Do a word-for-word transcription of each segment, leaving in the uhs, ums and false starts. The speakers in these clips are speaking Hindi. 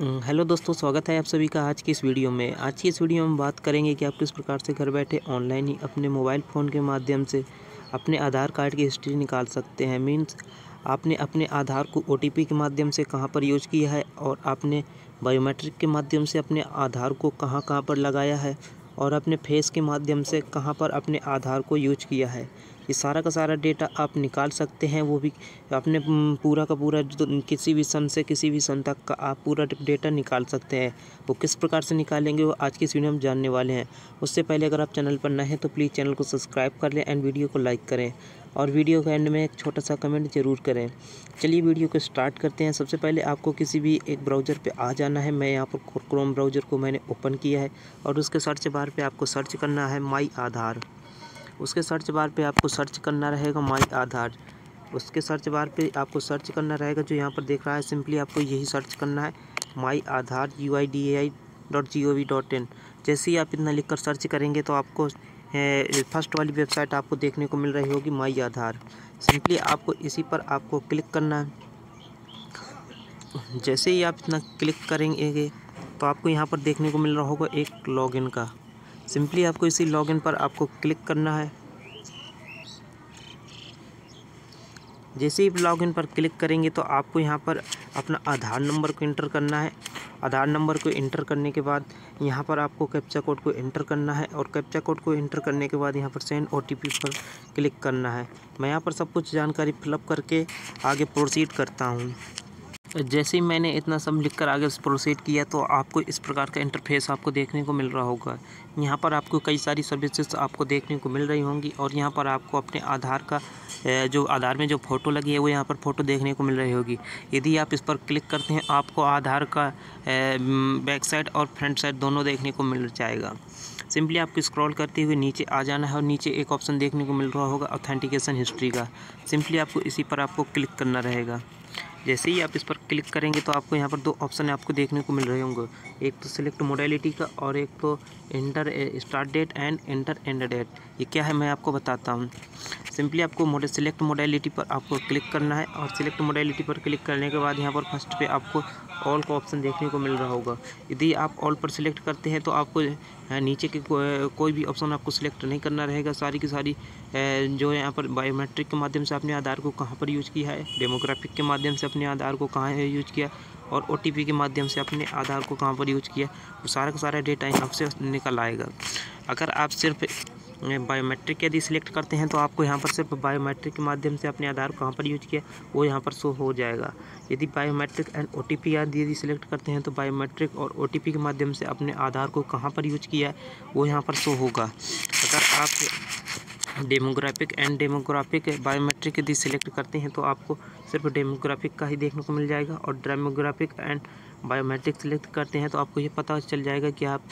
हेलो दोस्तों, स्वागत है आप सभी का आज की इस वीडियो में। आज की इस वीडियो में बात करेंगे कि आप किस प्रकार से घर बैठे ऑनलाइन ही अपने मोबाइल फ़ोन के माध्यम से अपने आधार कार्ड की हिस्ट्री निकाल सकते हैं। मीन्स आपने अपने आधार को ओटीपी के माध्यम से कहां पर यूज़ किया है और आपने बायोमेट्रिक के माध्यम से अपने आधार को कहाँ कहाँ पर लगाया है और अपने फेस के माध्यम से कहाँ पर अपने आधार को यूज किया है। ये सारा का सारा डेटा आप निकाल सकते हैं, वो भी अपने पूरा का पूरा किसी भी सन से किसी भी सन तक का आप पूरा डेटा निकाल सकते हैं। वो किस प्रकार से निकालेंगे वो आज की इस वीडियो में जानने वाले हैं। उससे पहले अगर आप चैनल पर नए हैं तो प्लीज़ चैनल को सब्सक्राइब कर लें एंड वीडियो को लाइक करें और वीडियो के एंड में एक छोटा सा कमेंट जरूर करें। चलिए वीडियो को स्टार्ट करते हैं। सबसे पहले आपको किसी भी एक ब्राउज़र पे आ जाना है। मैं यहाँ पर क्रोम ब्राउज़र को मैंने ओपन किया है और उसके सर्च बार पे आपको सर्च करना है माई आधार। उसके सर्च बार पे आपको सर्च करना रहेगा माई आधार। उसके सर्च बार पे आपको सर्च करना रहेगा, जो यहाँ पर देख रहा है सिंपली आपको यही सर्च करना है my Aadhaar U I D I dot G O V dot in. जैसे ही आप इतना लिख कर सर्च करेंगे तो आपको फर्स्ट वाली वेबसाइट आपको देखने को मिल रही होगी माई आधार। सिंपली आपको इसी पर आपको क्लिक करना है। जैसे ही आप इतना क्लिक करेंगे तो आपको यहाँ पर देखने को मिल रहा होगा एक लॉगिन का। सिंपली आपको इसी लॉगिन पर आपको क्लिक करना है। जैसे ही लॉगिन पर क्लिक करेंगे तो आपको यहाँ पर अपना आधार नंबर को इंटर करना है। आधार नंबर को इंटर करने के बाद यहाँ पर आपको कैप्चा कोड को इंटर करना है और कैप्चा कोड को इंटर करने के बाद यहाँ पर सेंड ओटीपी पर क्लिक करना है। मैं यहाँ पर सब कुछ जानकारी फिलअप करके आगे प्रोसीड करता हूँ। जैसे ही मैंने इतना सब लिख कर आगे प्रोसीड किया तो आपको इस प्रकार का इंटरफेस आपको देखने को मिल रहा होगा। यहाँ पर आपको कई सारी सर्विसेज आपको देखने को मिल रही होंगी और यहाँ पर आपको अपने आधार का जो आधार में जो फ़ोटो लगी है वो यहाँ पर फ़ोटो देखने को मिल रही होगी। यदि आप इस पर क्लिक करते हैं आपको आधार का बैक साइड और फ्रंट साइड दोनों देखने को मिल जाएगा। सिंपली आपको स्क्रॉल करते हुए नीचे आ जाना है और नीचे एक ऑप्शन देखने को मिल रहा होगा ऑथेंटिकेशन हिस्ट्री का। सिंपली आपको इसी पर आपको क्लिक करना रहेगा। जैसे ही आप इस पर क्लिक करेंगे तो आपको यहाँ पर दो ऑप्शन आपको देखने को मिल रहे होंगे, एक तो सिलेक्ट मोडलिटी का और एक तो enter start date and enter end date. ये क्या है मैं आपको बताता हूँ। सिंपली आपको मोड सिलेक्ट मोडलिटी पर आपको क्लिक करना है और सिलेक्ट मोडलिटी पर क्लिक करने के बाद यहाँ पर फर्स्ट पे आपको ऑल का ऑप्शन देखने को मिल रहा होगा। यदि आप ऑल पर सिलेक्ट करते हैं तो आपको नीचे के को, कोई भी ऑप्शन आपको सिलेक्ट नहीं करना रहेगा। सारी की सारी जो यहाँ पर बायोमेट्रिक के माध्यम से आपने आधार को कहाँ पर यूज़ किया है, डेमोग्राफिक के माध्यम से अपने आधार को कहाँ यूज़ किया और ओटीपी के माध्यम से अपने आधार को कहाँ पर यूज़ किया, वो सारा का सारा डेटा यहाँ से निकल आएगा। अगर आप सिर्फ बायोमेट्रिक यदि सिलेक्ट करते हैं तो आपको यहाँ पर सिर्फ बायोमेट्रिक के माध्यम से अपने आधार कहाँ पर यूज किया वो यहाँ पर शो हो जाएगा। यदि बायोमेट्रिक एंड ओटीपी आदि यदि सिलेक्ट करते हैं तो बायोमेट्रिक और ओटीपी के माध्यम से अपने आधार को कहाँ पर यूज किया वो यहाँ पर शो होगा। अगर आप डेमोग्राफिक एंड डेमोग्राफिक बायोमेट्रिक यदि सिलेक्ट करते हैं तो आपको सिर्फ डेमोग्राफिक का ही देखने को मिल जाएगा और डेमोग्राफिक एंड बायोमेट्रिक सिलेक्ट करते हैं तो आपको ये पता चल जाएगा कि आप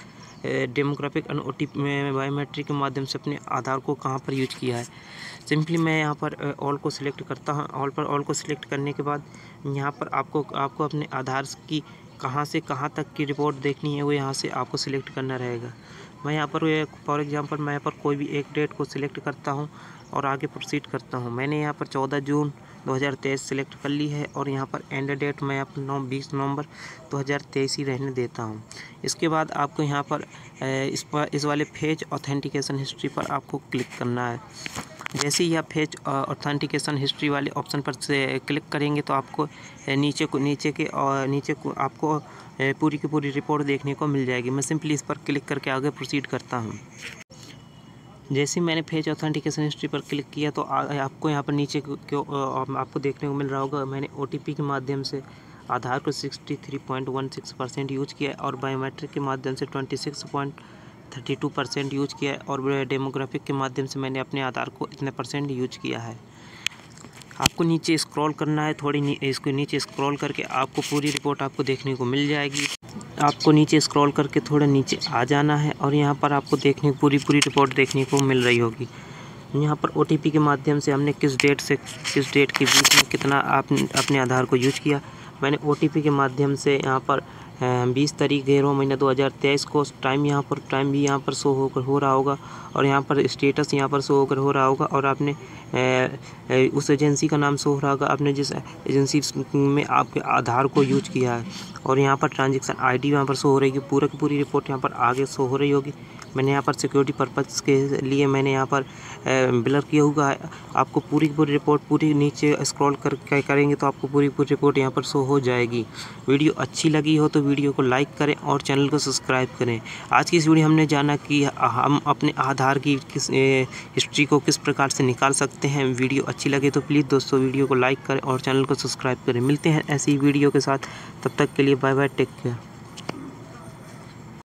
डेमोग्राफिक एंड ओटीपी में बायोमेट्रिक के माध्यम से अपने आधार को कहां पर यूज किया है। सिंपली मैं यहां पर ऑल को सिलेक्ट करता हूं। ऑल पर ऑल को सिलेक्ट करने के बाद यहां पर आपको आपको अपने आधार की कहां से कहां तक की रिपोर्ट देखनी है वो यहां से आपको सिलेक्ट करना रहेगा। मैं यहाँ पर फॉर एग्ज़ाम्पल मैं यहाँ पर कोई भी एक डेट को सिलेक्ट करता हूँ और आगे प्रोसीड करता हूँ। मैंने यहाँ पर चौदह जून दो हज़ार तेईस सिलेक्ट कर ली है और यहाँ पर एंड डेट मैं यहाँ पर नौ बीस नवंबर दो हज़ार तेईस ही रहने देता हूँ। इसके बाद आपको यहाँ पर इस पर इस वाले फेज ऑथेंटिकेशन हिस्ट्री पर आपको क्लिक करना है। जैसे ही आप फेज ऑथेंटिकेशन हिस्ट्री वाले ऑप्शन पर से क्लिक करेंगे तो आपको नीचे को नीचे के और नीचे को आपको पूरी की पूरी रिपोर्ट देखने को मिल जाएगी। मैं सिंपली इस पर क्लिक करके आगे प्रोसीड करता हूँ। जैसे मैंने फेज ऑथेंटिकेशन हिस्ट्री पर क्लिक किया तो आ, आपको यहाँ पर नीचे को आपको देखने को मिल रहा होगा मैंने ओटीपी के माध्यम से आधार को तिरसठ पॉइंट एक छह परसेंट यूज किया है और बायोमेट्रिक के माध्यम से छब्बीस पॉइंट बत्तीस परसेंट यूज किया है और डेमोग्राफिक के माध्यम से मैंने अपने आधार को इतने परसेंट यूज किया है। आपको नीचे स्क्रॉल करना है, थोड़ी नी, इसको नीचे स्क्रॉल करके आपको पूरी रिपोर्ट आपको देखने को मिल जाएगी। आपको नीचे स्क्रॉल करके थोड़ा नीचे आ जाना है और यहाँ पर आपको देखने पूरी पूरी रिपोर्ट देखने को मिल रही होगी। यहाँ पर ओटीपी के माध्यम से हमने किस डेट से किस डेट के बीच में कितना आप अपने आधार को यूज किया। मैंने ओटीपी के माध्यम से यहाँ पर बीस तारीख ग्यारह महीना दो हज़ार तेईस को टाइम यहाँ पर टाइम भी यहाँ पर शो होकर हो रहा होगा और यहाँ पर स्टेटस यहाँ पर शो होकर हो रहा होगा। और आपने ए, उस एजेंसी का नाम शो हो रहा होगा आपने जिस एजेंसी में आपके आधार को यूज किया है। और यहाँ पर ट्रांजेक्शन आई डी यहाँ पर शो हो रही है। पूरा की पूरी रिपोर्ट यहाँ पर आगे शो हो रही होगी। मैंने यहाँ पर सिक्योरिटी पर्पज़ के लिए मैंने यहाँ पर ब्लर किया हुआ है। आपको पूरी पूरी रिपोर्ट पूरी नीचे स्क्रॉल कर करेंगे तो आपको पूरी पूरी रिपोर्ट यहाँ पर शो हो जाएगी। वीडियो अच्छी लगी हो तो वीडियो को लाइक करें और चैनल को सब्सक्राइब करें। आज की इस वीडियो हमने जाना कि हम अपने आधार की किस हिस्ट्री को किस प्रकार से निकाल सकते हैं। वीडियो अच्छी लगे तो प्लीज़ दोस्तों वीडियो को लाइक करें और चैनल को सब्सक्राइब करें। मिलते हैं ऐसी वीडियो के साथ, तब तक के लिए बाय बाय, टेक केयर।